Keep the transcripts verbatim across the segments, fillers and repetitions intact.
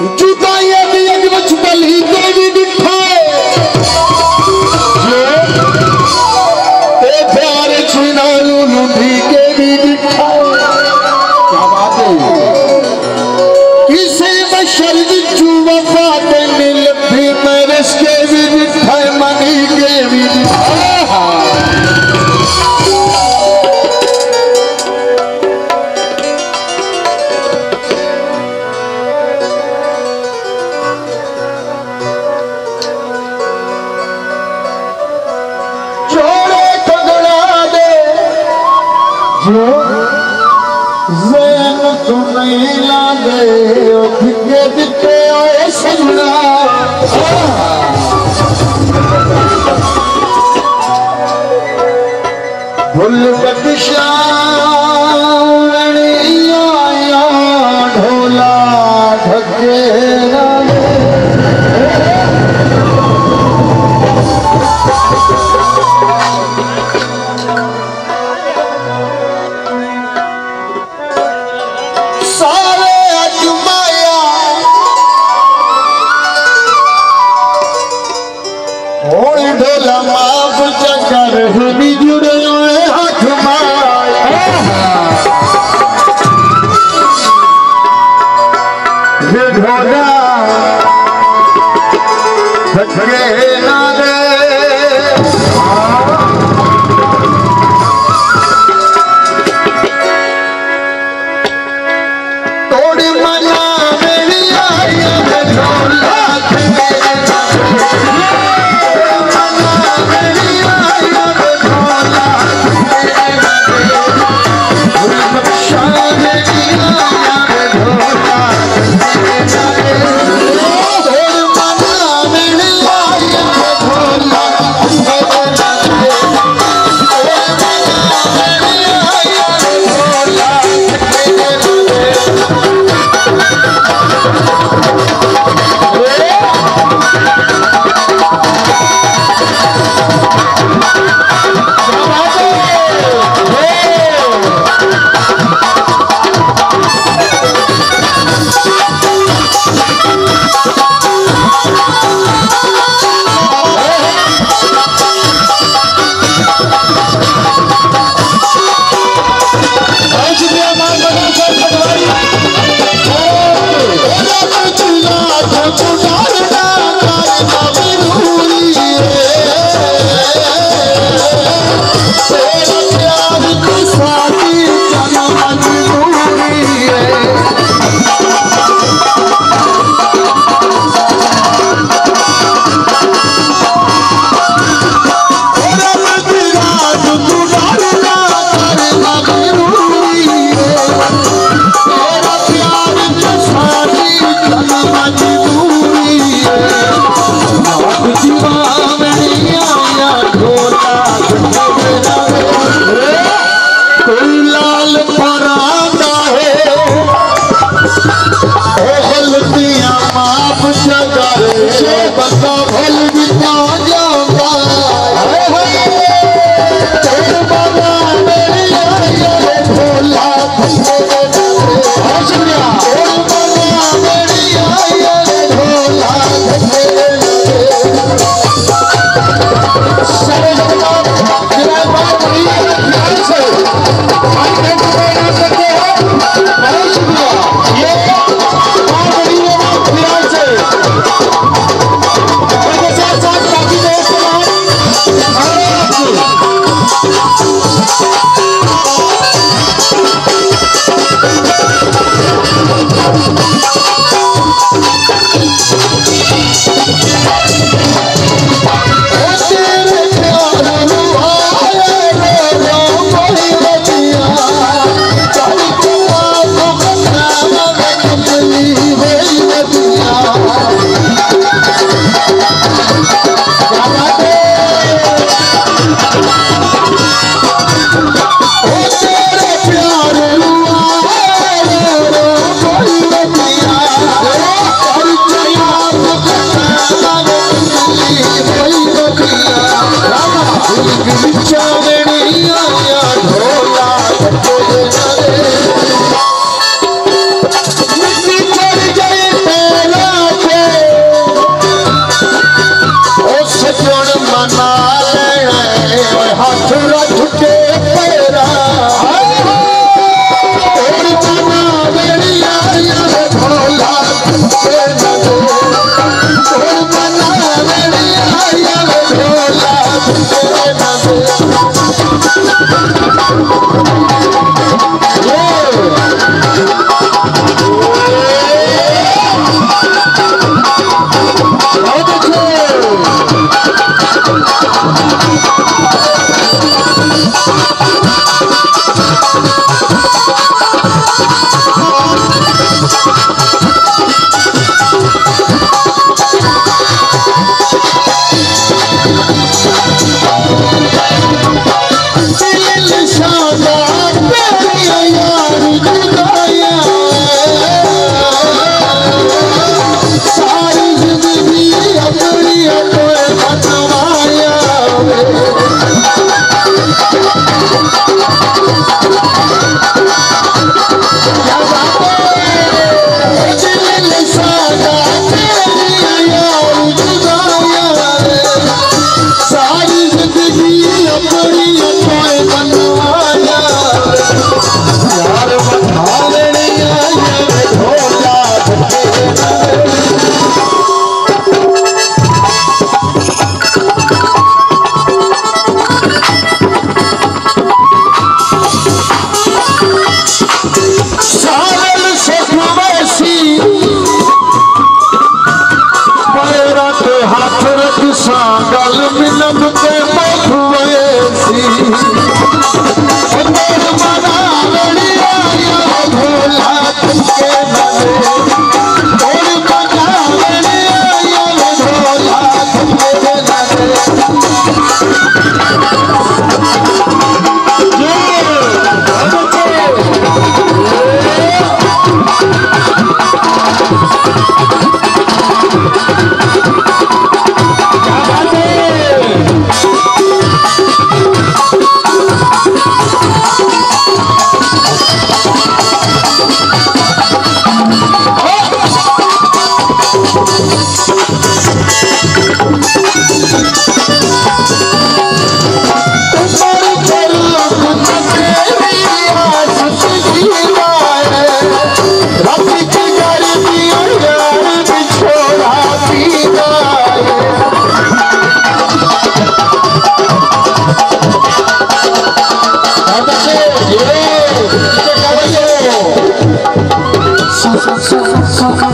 Let's go.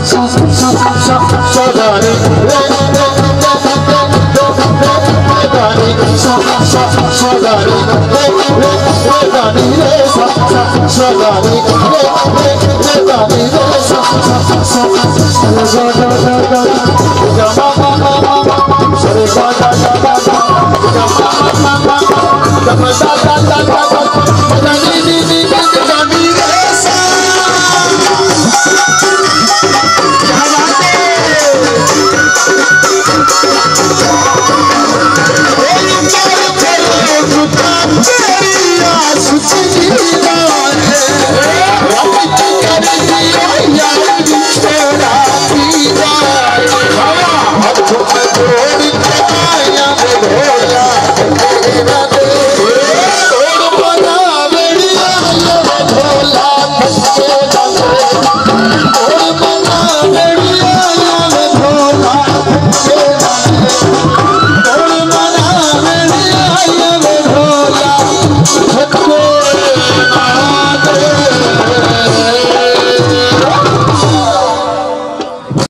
Shagari,